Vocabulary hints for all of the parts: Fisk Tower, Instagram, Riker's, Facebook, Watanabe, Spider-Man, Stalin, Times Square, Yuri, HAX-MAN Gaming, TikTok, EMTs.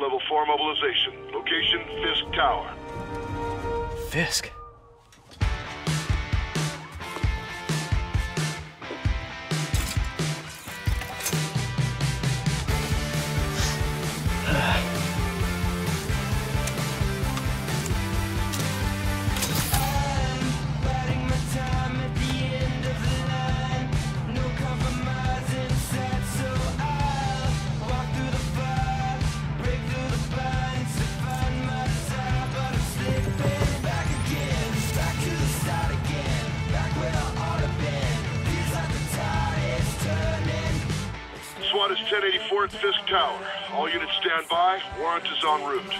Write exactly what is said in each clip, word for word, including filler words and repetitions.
level four mobilization. Location, Fisk Tower. Fisk? ten eighty-four at Fisk Tower. All units stand by. Warrant is en route.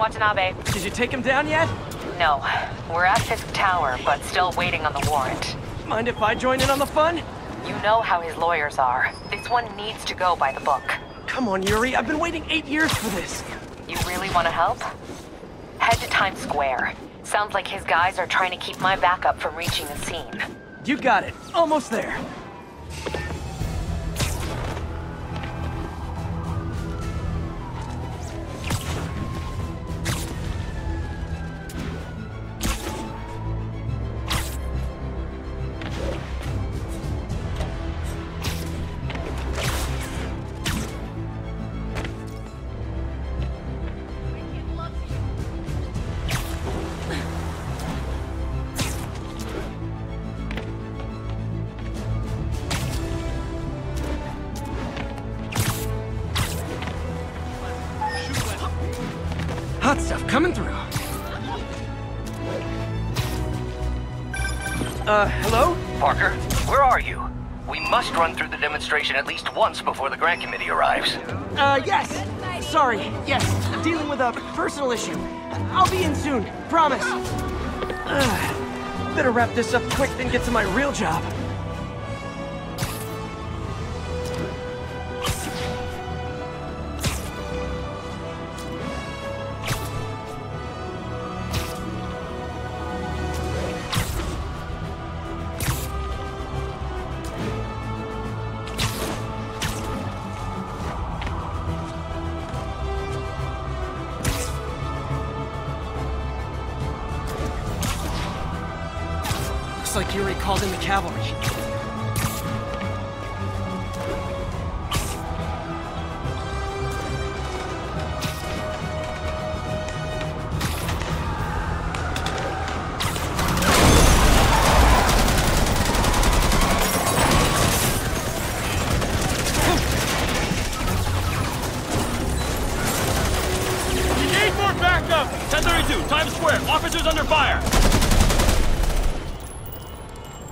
Watanabe. Did you take him down yet? No. We're at Fisk Tower, but still waiting on the warrant. Mind if I join in on the fun? You know how his lawyers are. This one needs to go by the book. Come on, Yuri. I've been waiting eight years for this. You really want to help? Head to Times Square. Sounds like his guys are trying to keep my backup from reaching the scene. You got it. Almost there. Hot stuff coming through. Uh, hello? Parker, where are you? We must run through the demonstration at least once before the grant committee arrives. Uh, yes. Sorry, yes. I'm dealing with a personal issue. I'll be in soon, promise. Uh, better wrap this up quick than get to my real job. Looks like Yuri called in the cavalry.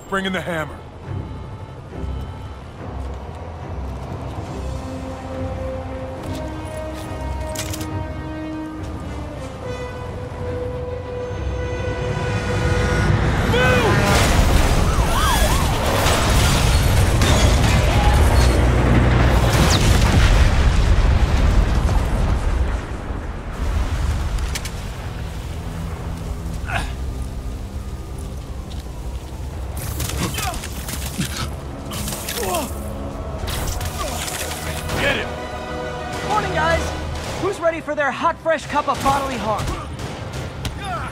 Bring in the hammer. For their hot, fresh cup of bodily harm. Yeah!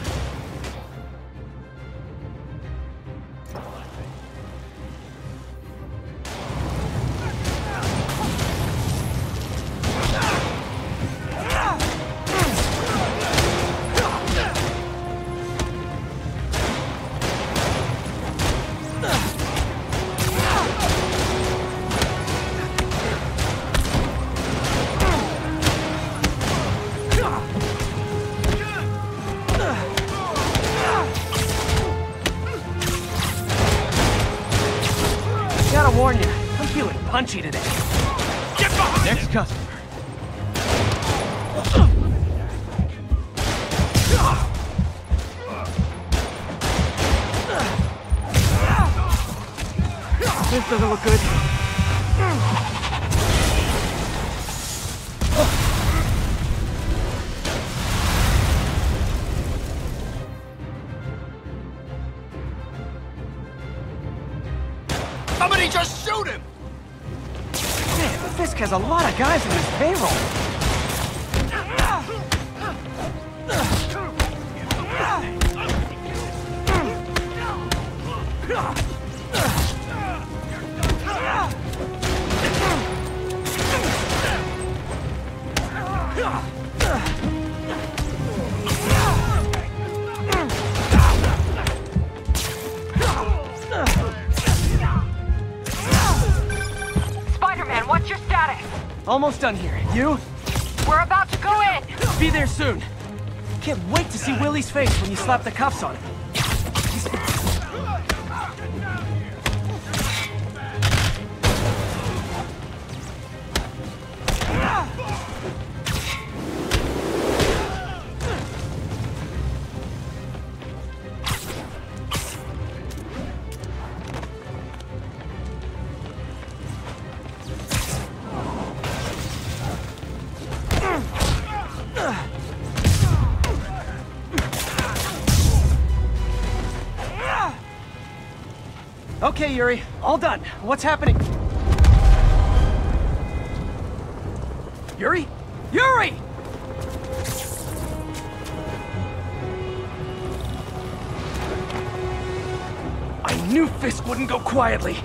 punchy today. Get behind Next him. customer. This doesn't look good. Somebody just shoot him! Man, but Fisk has a lot of guys in his payroll. Spider-Man, what's your status? Almost done here. You? We're about to go in. Be there soon. Can't wait to see Willie's face when you slap the cuffs on him. Okay, Yuri. All done. What's happening? Yuri? Yuri! I knew Fisk wouldn't go quietly.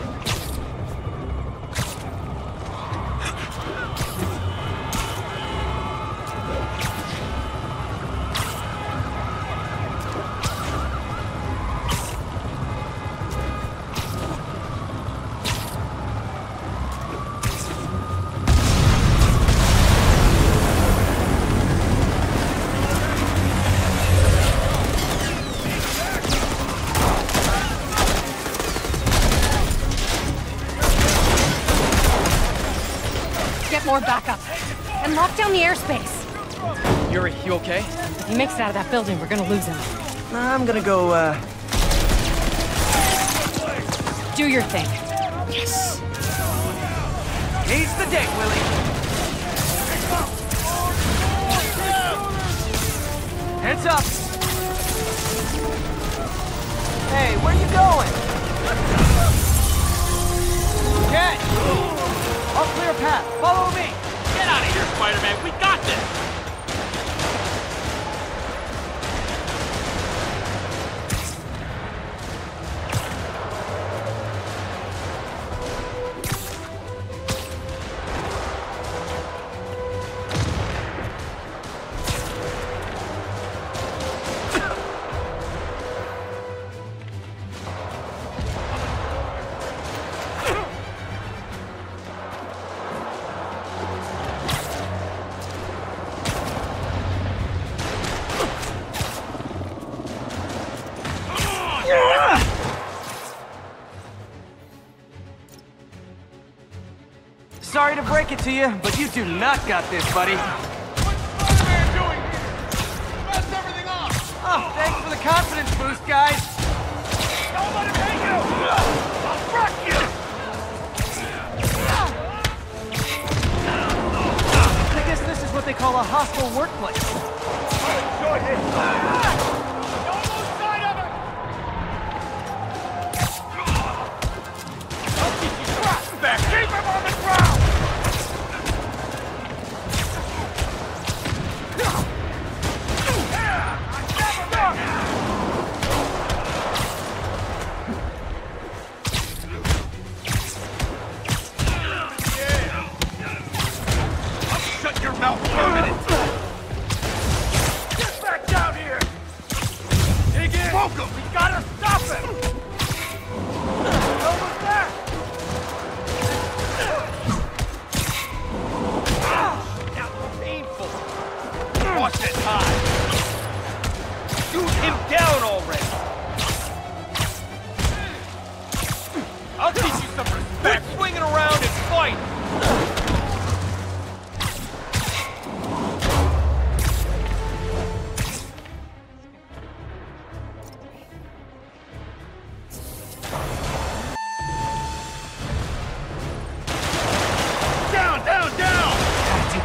More backup. And lock down the airspace. Yuri, you okay? If he makes it out of that building, we're gonna lose him. I'm gonna go, uh... do your thing. Yes! He's the day, Willie! Heads up! Hey, where you going? Get! I'll clear a path. Follow me. Get out of here, Spider-Man. We got this. Sorry to break it to you, but you do not got this, buddy. What's Spider-Man doing here? Messed everything up! Oh, thanks for the confidence boost, guys. Don't let him hang you! I'll wreck you! I guess this is what they call a hostile workplace. I enjoyed it. Ah! Stop him! Almost there!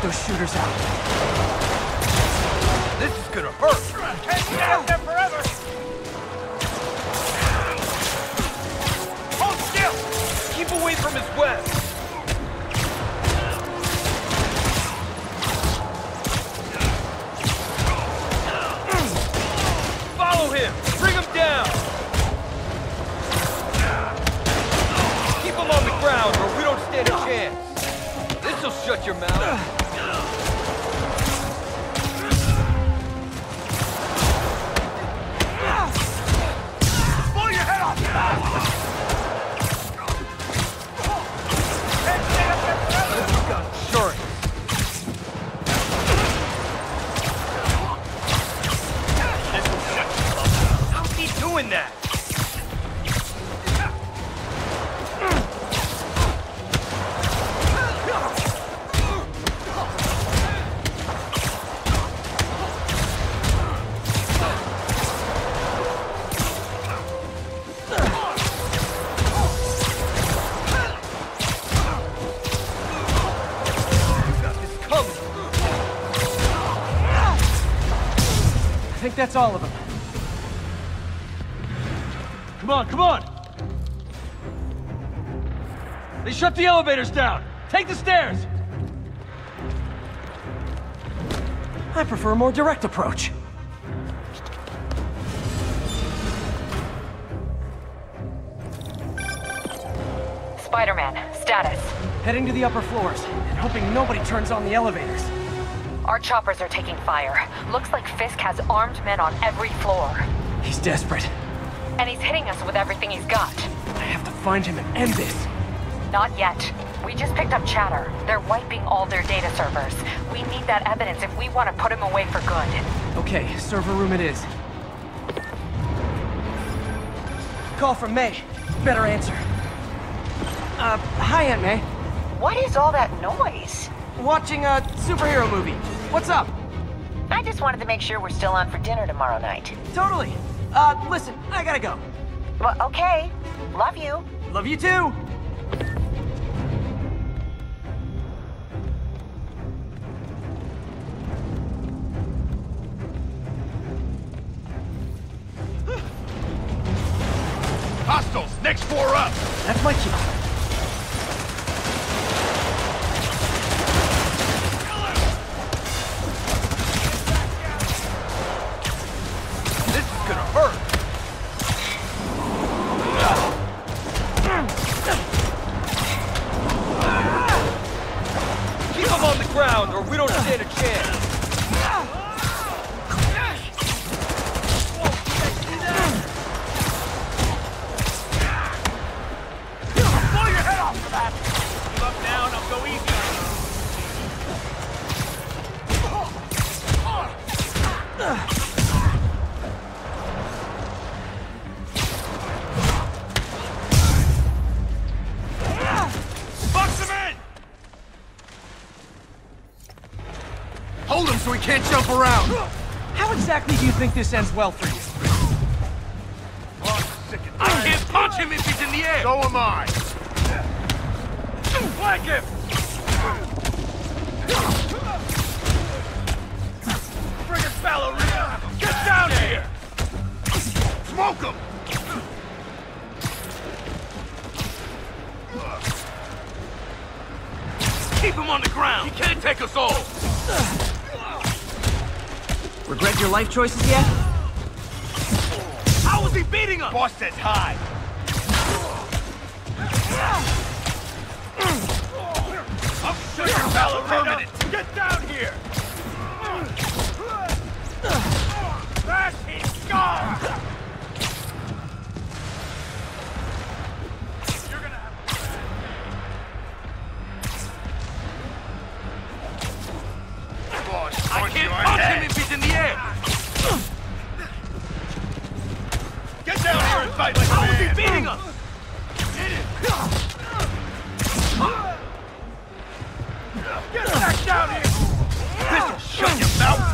those shooters out. This is gonna hurt. Can't be out there forever. Hold still. Keep away from his web. Follow him. Bring him down. Keep him on the ground or we don't stand a chance. This'll shut your mouth. Blow your head off! Can't stand up there forever! This has got insurance. This'll shut you up. Don't keep doing that! That's all of them. Come on, come on! They shut the elevators down! Take the stairs! I prefer a more direct approach. Spider-Man, status. Heading to the upper floors, and hoping nobody turns on the elevators. Our choppers are taking fire. Looks like Fisk has armed men on every floor. He's desperate. And he's hitting us with everything he's got. I have to find him and end this. Not yet. We just picked up chatter. They're wiping all their data servers. We need that evidence if we want to put him away for good. Okay, server room it is. Call from May. Better answer. Uh, hi Aunt May. What is all that noise? Watching a superhero movie. What's up? I just wanted to make sure we're still on for dinner tomorrow night. Totally. Uh, listen, I gotta go. Well, okay. Love you. Love you too. Hostiles, next four up. That's my cue. Can't jump around! How exactly do you think this ends well for you? I can't punch him if he's in the air! So am I! Flank him! Bring his ballerina! Get down here! Smoke him! Keep him on the ground! He can't take us all! Regret your life choices yet? How was he beating us? Boss says hi. I'll show you how permanent. Get down here! That is gone! You're gonna have... Boss, I can't punch him if he's in the air! Get down here and fight like a man! How is he beating us? Hit him! Get back down here! This'll shut your mouth!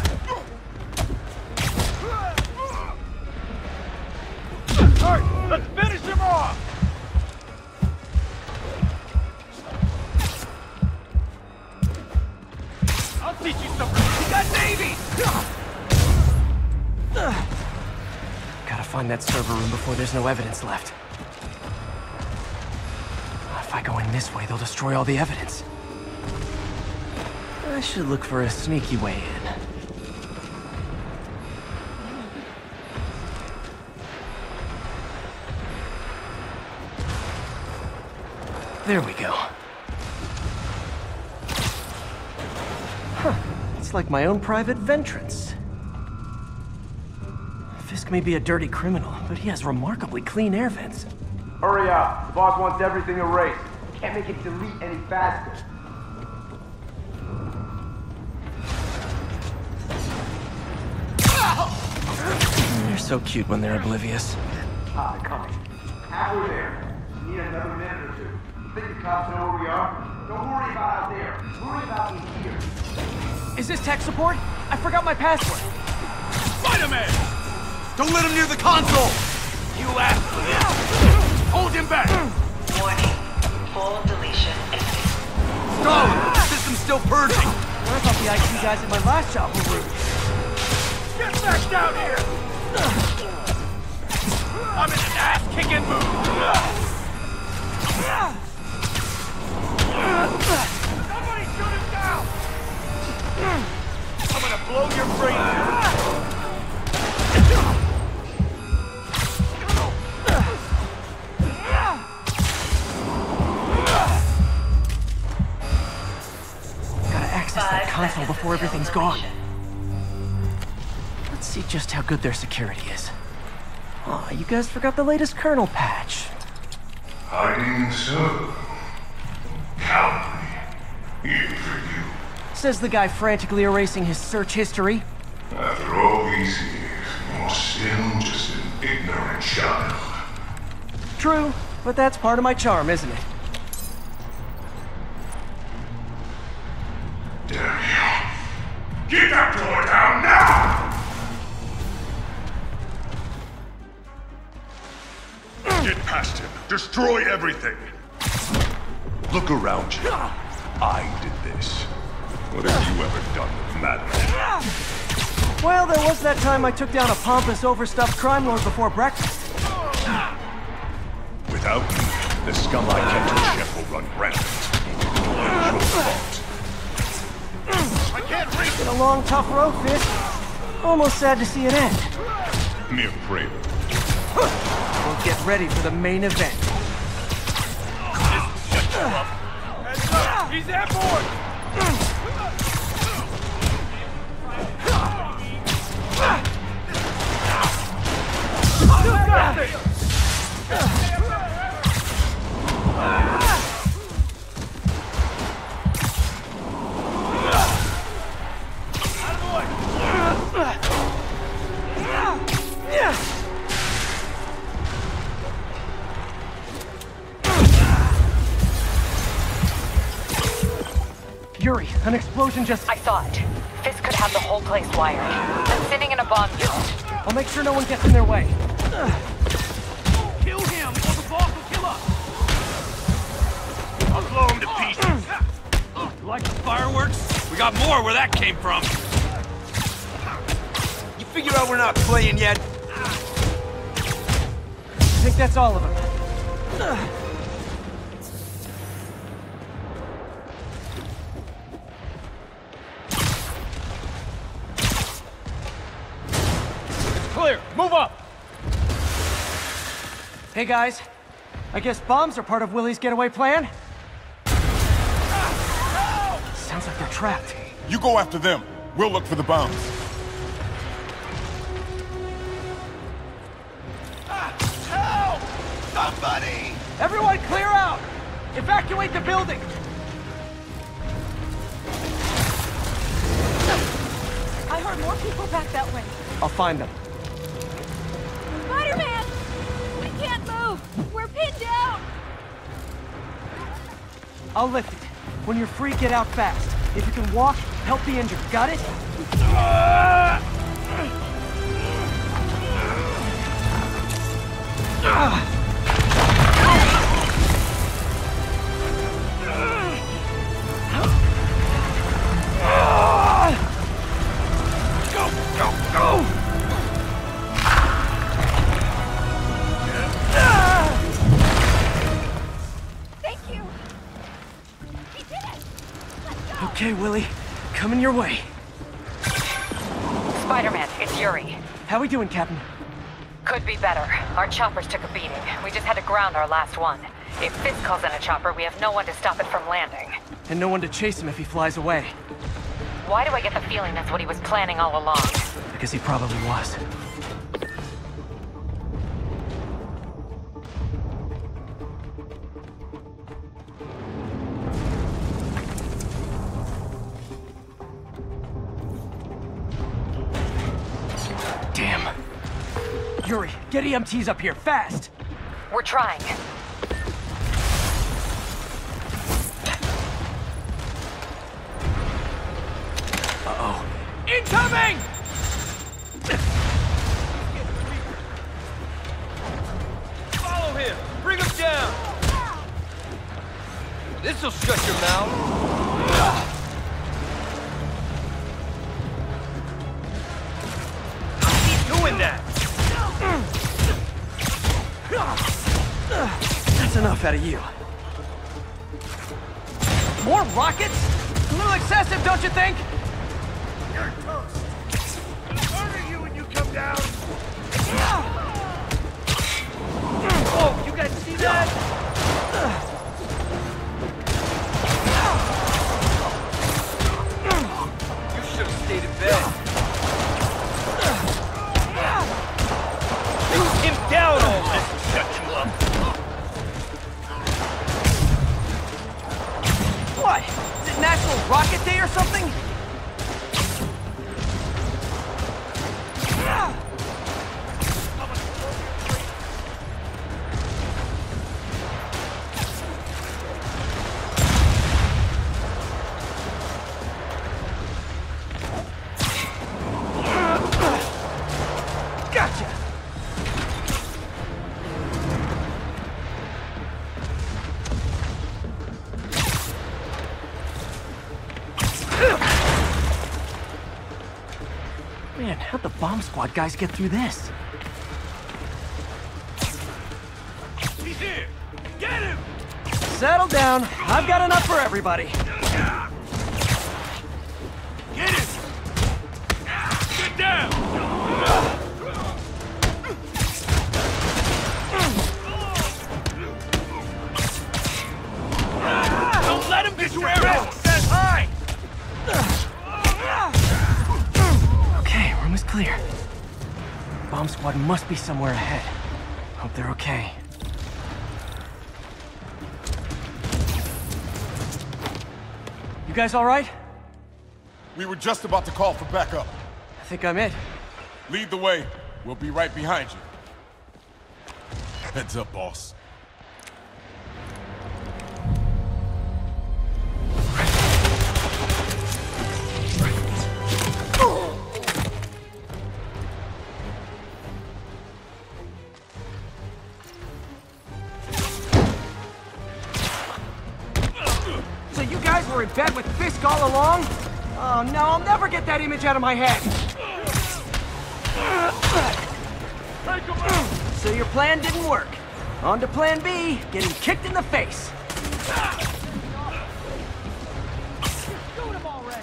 Alright, let's finish him off! teach you something. You got Navy! Gotta find that server room before there's no evidence left. If I go in this way, they'll destroy all the evidence. I should look for a sneaky way in. There we go. Huh. It's like my own private ventrance. Fisk may be a dirty criminal, but he has remarkably clean air vents. Hurry up. The boss wants everything erased. Can't make it delete any faster. They're so cute when they're oblivious. Ah, coming. Halfway there. Need another minute or two. Think the cops know where we are? Don't worry about out there. Worry about me here. Is this tech support? I forgot my password. Spider-Man! Don't let him near the console! You asked for this. Hold him back! Warning. Full deletion ending. Stalin! The system's still purging! Where about the I T guys at my last job were rude? Get back down here! I'm in an ass-kicking mood! Somebody shoot him down! I'm gonna blow your brains out! Gotta access that console before everything's gone. Let's see just how good their security is. Aw, oh, you guys forgot the latest kernel patch. Hiding so. Says the guy frantically erasing his search history. After all these years, you're still just an ignorant child. True, but that's part of my charm, isn't it? Damn you. Get that door down now! Get past him. Destroy everything. Look around you. I did this. What have you ever done with Madman? Well, there was that time I took down a pompous, overstuffed crime lord before breakfast. Without me, the scum I kept in check will run rampant. It's your fault. I can't reach. It's been a long, tough road, Fisk. Almost sad to see it end. Mere prelude. We'll get ready for the main event. This shut you up. Heads up! He's airborne! Yuri, an explosion just... I saw it. Fisk could have the whole place wired. I'm sitting in a bomb vault. I'll make sure no one gets in their way. Kill him, or the boss will kill us! I'll blow him to pieces. You like the fireworks? We got more where that came from. You figure out we're not playing yet? I think that's all of them. Move up! Hey guys, I guess bombs are part of Willie's getaway plan? Ah, no! Sounds like they're trapped. You go after them. We'll look for the bombs. Ah, help! Somebody! Everyone clear out! Evacuate the building! I heard more people back that way. I'll find them. Spider-Man! We can't move! We're pinned down! I'll lift it. When you're free, get out fast. If you can walk, help the injured. Got it? Okay, Willie. Coming your way. Spider-Man, it's Yuri. How we doing, Captain? Could be better. Our choppers took a beating. We just had to ground our last one. If Fisk calls in a chopper, we have no one to stop it from landing. And no one to chase him if he flies away. Why do I get the feeling that's what he was planning all along? Because he probably was. Damn. Yuri, get E M Ts up here, fast! We're trying. Uh-oh. Incoming! Follow him! Bring him down! This'll shut your mouth. That's enough out of you. More rockets? A little excessive, don't you think? You're toast. I'll murder you when you come down. Oh, you guys see that? You should have stayed in bed. Him down all this. What? Is it National Rocket Day or something? Man, how'd the bomb squad guys get through this? He's here! Get him! Settle down. I've got enough for everybody. Get him! Get down! Don't let him get your arrow! That's high! Is clear. Bomb squad must be somewhere ahead. Hope they're okay. You guys all right? We were just about to call for backup. I think I'm it. Lead the way. We'll be right behind you. Heads up, boss. In bed with Fisk all along? Oh no, I'll never get that image out of my head. So your plan didn't work. On to plan B, getting kicked in the face. Shoot him already.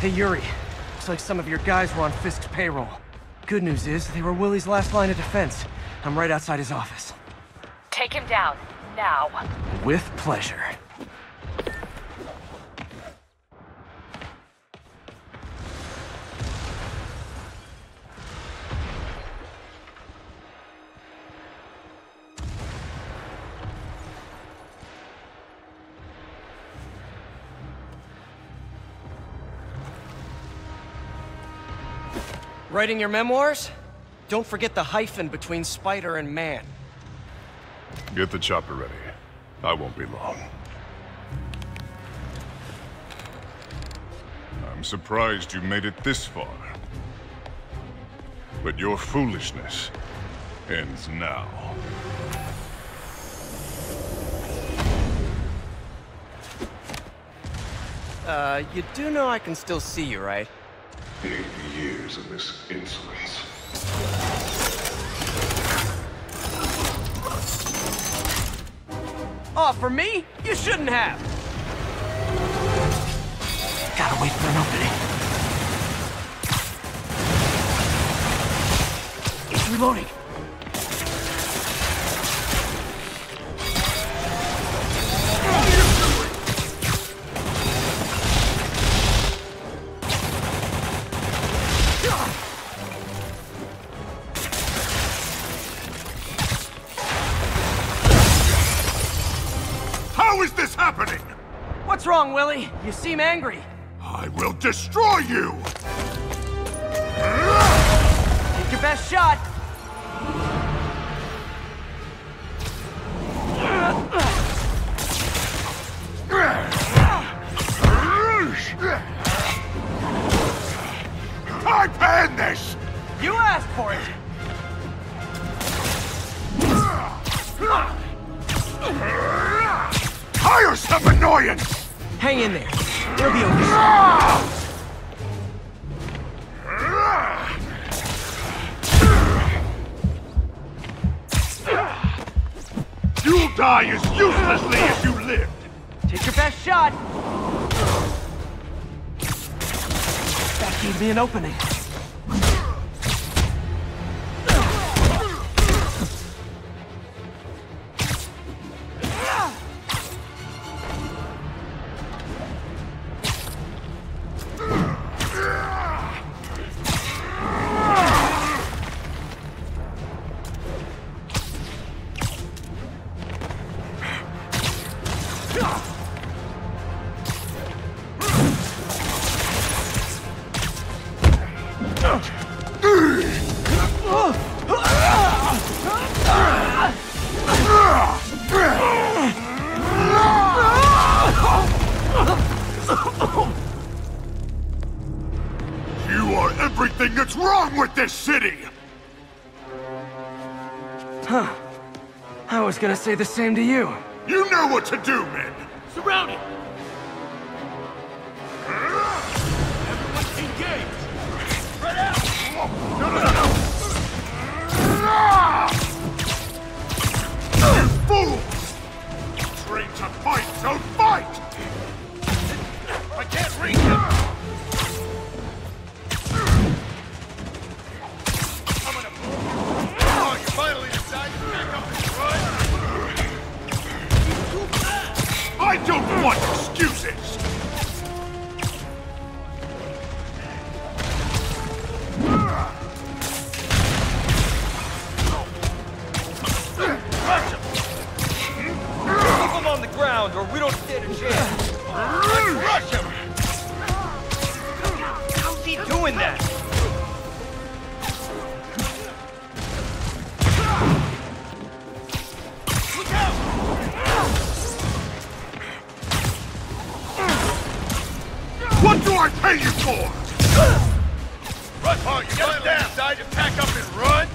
Hey, Yuri. Looks like some of your guys were on Fisk's payroll. Good news is, they were Willie's last line of defense. I'm right outside his office. Take him down. now. With pleasure. Writing your memoirs? Don't forget the hyphen between spider and man. Get the chopper ready. I won't be long. I'm surprised you made it this far. But your foolishness ends now. Uh, you do know I can still see you, right? Eighty years of this insolence. Oh, for me? You shouldn't have. Gotta wait for an opening. It's reloading. What's wrong, Willie? You seem angry. I will destroy you! Take your best shot! I planned this! You asked for it! Hire some annoyance! Hang in there. They'll be okay. You'll die as uselessly as you lived. Take your best shot. That gave me an opening. Huh. I was gonna say the same to you. You know what to do, men! Surround it! Everyone's engaged! Spread out! No, no, no, no! You fools! Train to fight, don't fight! I can't reach them! I don't want excuses! Keep him on the ground or we don't stand a chance! Rush him! How's he doing that? What do I pay you for? Russ, oh, you get down. Decide to pack up and run?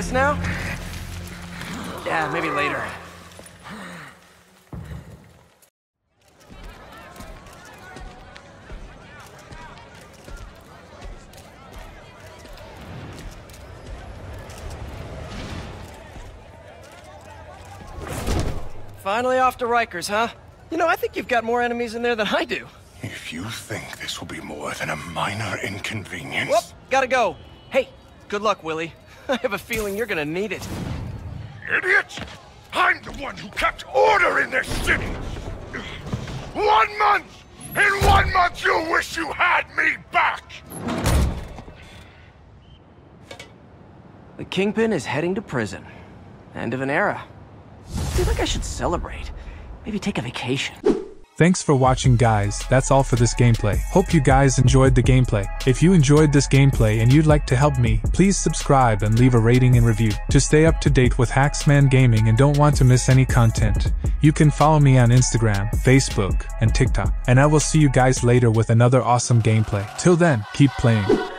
kiss now? Yeah, maybe later. Finally off to Riker's, huh? You know, I think you've got more enemies in there than I do. If you think this will be more than a minor inconvenience... Whoop, gotta go. Hey, good luck, Willie. I have a feeling you're gonna need it. Idiot! I'm the one who kept order in this city! One month! In one month you wish you had me back! The Kingpin is heading to prison. End of an era. I feel like I should celebrate. Maybe take a vacation. Thanks for watching, guys. That's all for this gameplay. Hope you guys enjoyed the gameplay. If you enjoyed this gameplay and you'd like to help me, please subscribe and leave a rating and review. To stay up to date with HAX-MAN Gaming and don't want to miss any content, you can follow me on Instagram, Facebook, and TikTok. And I will see you guys later with another awesome gameplay. Till then, keep playing.